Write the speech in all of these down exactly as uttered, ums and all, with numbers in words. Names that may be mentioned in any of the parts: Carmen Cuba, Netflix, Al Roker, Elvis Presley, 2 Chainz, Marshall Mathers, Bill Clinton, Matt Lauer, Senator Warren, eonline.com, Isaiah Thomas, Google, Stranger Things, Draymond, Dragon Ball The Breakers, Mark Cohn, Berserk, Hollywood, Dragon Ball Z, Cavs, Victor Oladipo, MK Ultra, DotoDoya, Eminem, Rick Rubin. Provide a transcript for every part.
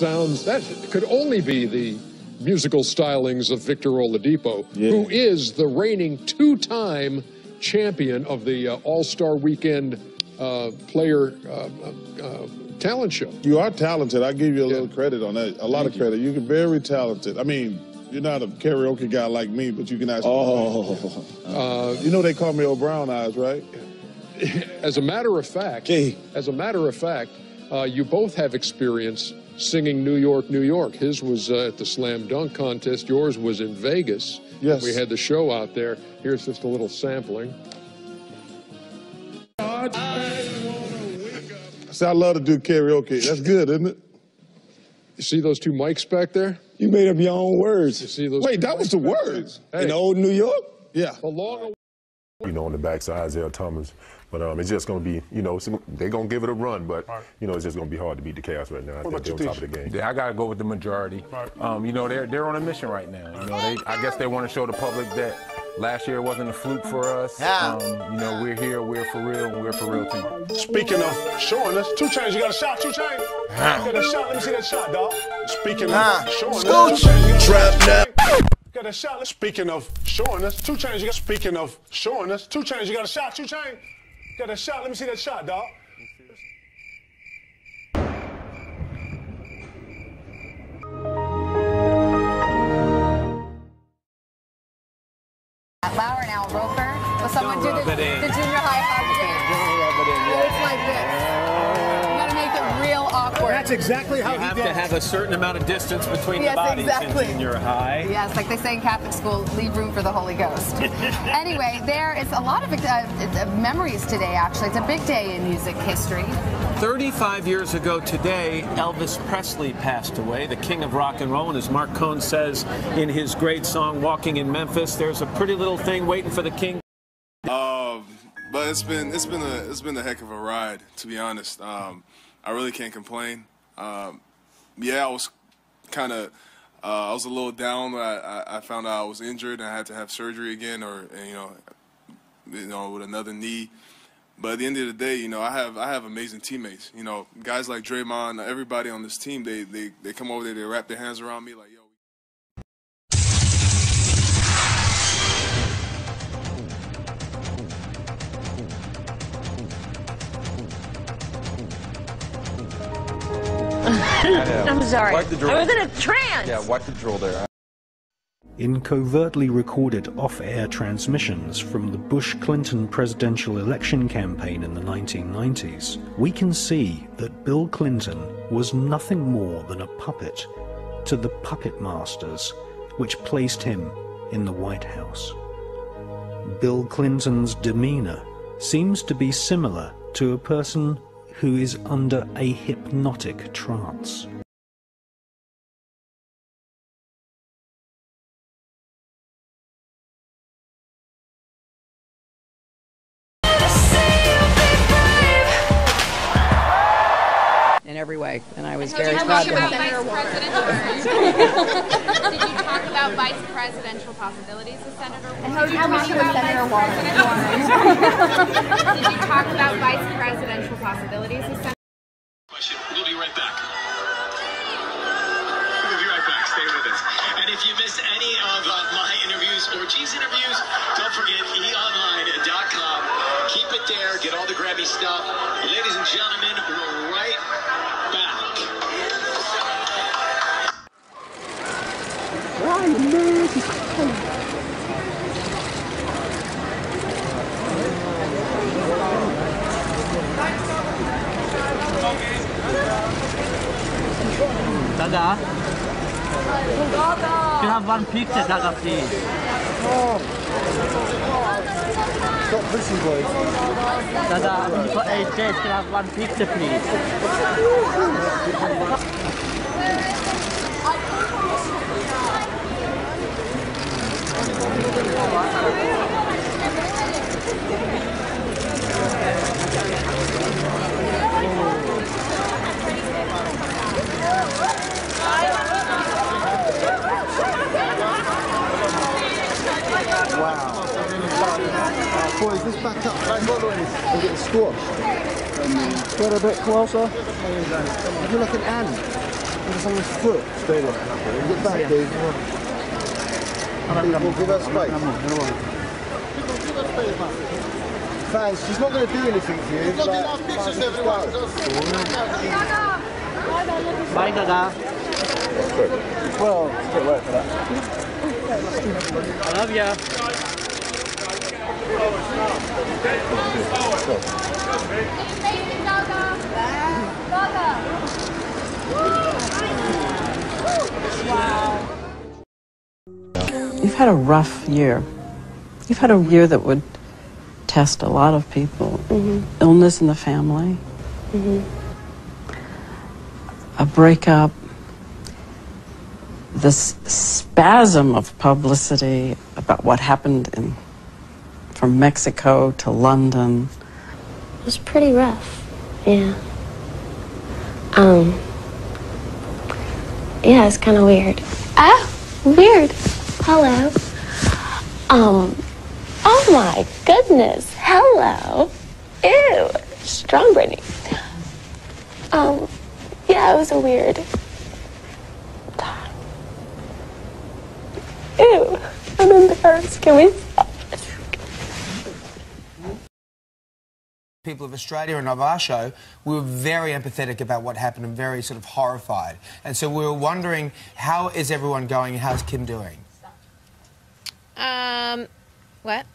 sounds, that could only be the musical stylings of Victor Oladipo, yeah. who is the reigning two-time champion of the uh, All-Star Weekend uh, player uh, uh, talent show. You are talented. I give you a yeah. little credit on that. A lot Thank of credit. You. You're very talented. I mean, you're not a karaoke guy like me, but you can actually. Oh. Uh, you know they call me old brown eyes, right? As a matter of fact, Gee. as a matter of fact, uh, you both have experience singing New York, New York. His was uh, at the slam dunk contest. Yours was in Vegas. Yes. We had the show out there. Here's just a little sampling. See, I love to do karaoke. That's good, isn't it? You see those two mics back there? You made up your own words. You see those Wait, that was the words? Hey. In old New York? Yeah. Along You know, on the backside, Isaiah Thomas. But um, it's just going to be, you know, they're going to give it a run. But, you know, it's just going to be hard to beat the Cavs right now. I think they're on top of the game. Yeah, I got to go with the majority. Um, you know, they're, they're on a mission right now. You know, they, I guess they want to show the public that last year wasn't a fluke for us. Um, you know, we're here, we're for real, and we're for real team. Speaking of showing us, two Chainz, you got a shot, two Chainz. Got a shot, let me see that shot, dog. Speaking of showing us, two Chainz, you got a shot. Speaking of showing us, two Chainz, you got speaking of showing us, two Chainz, you got a shot, two Chainz. Got that shot. Let me see that shot, dog. Matt Lauer and Al Roker. Will someone do the, the junior high hockey dance? Don't rub it in. It's yeah. like this. You got to make it real awkward. That's exactly how you have to have a certain amount of distance between yes, the bodies exactly. in junior high. Yes, like they say in Catholic school, leave room for the Holy Ghost. Anyway, there is a lot of uh, memories today, actually. It's a big day in music history. thirty-five years ago today, Elvis Presley passed away, the king of rock and roll. And as Mark Cohn says in his great song, Walking in Memphis, there's a pretty little thing waiting for the king. Uh, but it's been, it's been a, it's been a heck of a ride, to be honest. Um, I really can't complain. Um, yeah, I was kind of, uh, I was a little down. I, I, I found out I was injured and I had to have surgery again, or and, you know, you know, with another knee. But at the end of the day, you know, I have I have amazing teammates. You know, guys like Draymond, everybody on this team, they they they come over there, they wrap their hands around me like, yo. I'm sorry. I was in a trance. Yeah, wipe the drool there. In covertly recorded off-air transmissions from the Bush-Clinton presidential election campaign in the nineteen nineties, we can see that Bill Clinton was nothing more than a puppet to the puppet masters which placed him in the White House. Bill Clinton's demeanor seems to be similar to a person who is under a hypnotic trance. In every way, and I was very proud of that. Did you talk about vice presidential possibilities with Senator Warren? And how did you talk about Senator Warren? Did you talk about vice presidential possibilities with Senator Warren? We'll be right back. We'll be right back. Stay with us. And if you miss any of uh, my interviews or G's interviews, don't forget e online dot com. Keep it there. Get all the grabby stuff. Ladies and gentlemen, we're right back. Why, man? Dada, you have one picture, Dada, please. Oh. Stop pushing, boys. Dada, for eight days, you have one picture, please. Wow. Uh, boys, let's back up and get squashed. Get a bit closer. If you look at Anne. It's on his foot. Stay there. Get back, dude. People, give her space. People, give her space, man. Fans, she's not going to do anything for you. There's not enough pictures, everyone. Bye, Gaga. Well, it's good work for that. I love ya. Gaga. You've had a rough year. You've had a year that would test a lot of people. Mm-hmm. Illness in the family, mm-hmm. a breakup, this spasm of publicity about what happened in, from Mexico to London. It was pretty rough, yeah. Um. Yeah, it's kind of weird. Ah, weird. Hello. Um, oh my goodness. Hello. Ew. Strong Brittany. Um, yeah, it was a weird time. Ew. I'm embarrassed. Can we stop? People of Australia and of our show, we were very empathetic about what happened and very sort of horrified. And so we were wondering, how is everyone going and how's Kim doing? Um, what?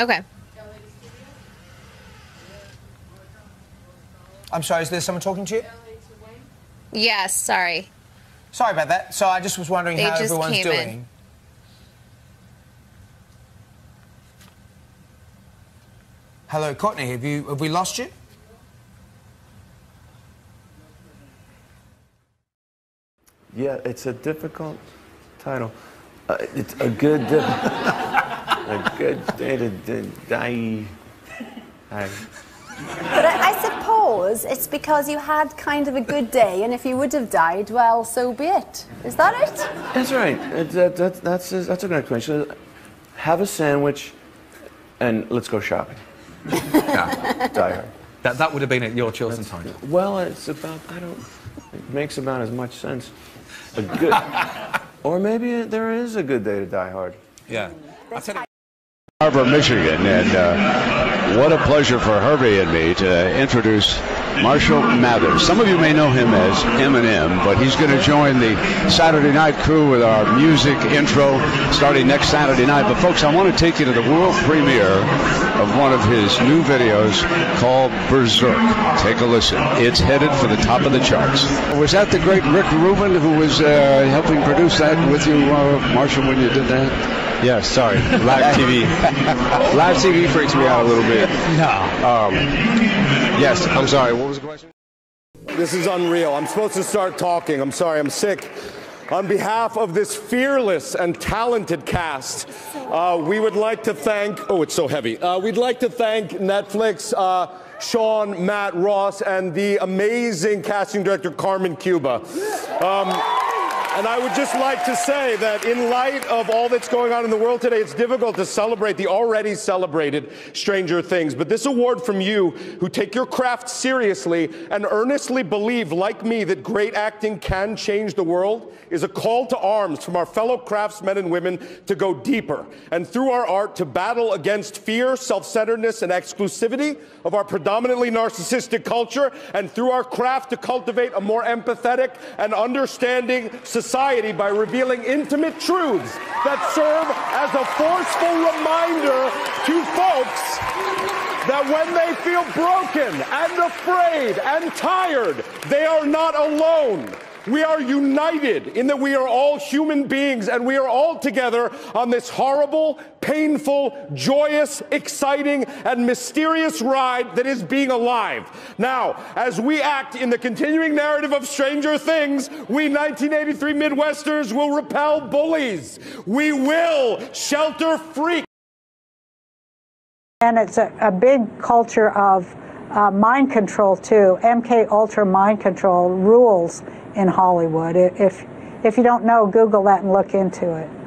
Okay. I'm sorry, is there someone talking to you? Yes, yeah, sorry. Sorry about that. So I just was wondering they how everyone's doing. In. Hello, Courtney, have you, have we lost you? Yeah, it's a difficult title. Uh, it's a good, a good day to die. Hi. But I, I suppose it's because you had kind of a good day, and if you would have died, well, so be it. Is that it? That's right. It, that, that, that's, that's a good question. Have a sandwich, and let's go shopping. Yeah, Die Hard. That, that would have been at your chosen time. Well, it's about, I don't, it makes about as much sense. A good, or maybe there is a good day to Die Hard. Yeah. I'll tell you. Harbor, Michigan, and uh, what a pleasure for Herbie and me to introduce Marshall Mathers. Some of you may know him as Eminem, but he's going to join the Saturday night crew with our music intro starting next Saturday night. But folks, I want to take you to the world premiere of one of his new videos called Berserk. Take a listen. It's headed for the top of the charts. Was that the great Rick Rubin who was uh, helping produce that with you, uh, Marshall, when you did that? Yeah, sorry. Live T V. Live T V freaks me out a little bit. No. Um, yes, I'm sorry. What was the question? This is unreal. I'm supposed to start talking. I'm sorry. I'm sick. On behalf of this fearless and talented cast, uh, we would like to thank... Oh, it's so heavy. Uh, we'd like to thank Netflix, uh, Sean, Matt, Ross, and the amazing casting director, Carmen Cuba. Um, And I would just like to say that in light of all that's going on in the world today, it's difficult to celebrate the already celebrated Stranger Things. But this award from you, who take your craft seriously and earnestly believe, like me, that great acting can change the world, is a call to arms from our fellow craftsmen and women to go deeper, and through our art to battle against fear, self-centeredness, and exclusivity of our predominantly narcissistic culture, and through our craft to cultivate a more empathetic and understanding society. Society by revealing intimate truths that serve as a forceful reminder to folks that when they feel broken and afraid and tired, they are not alone. We are united in that we are all human beings, and we are all together on this horrible, painful, joyous, exciting, and mysterious ride that is being alive. Now, as we act in the continuing narrative of Stranger Things, we nineteen eighty-three Midwesterners will repel bullies. We will shelter freaks. And it's a, a big culture of uh, mind control, too. M K Ultra mind control rules in Hollywood. If, if you don't know, Google that and look into it.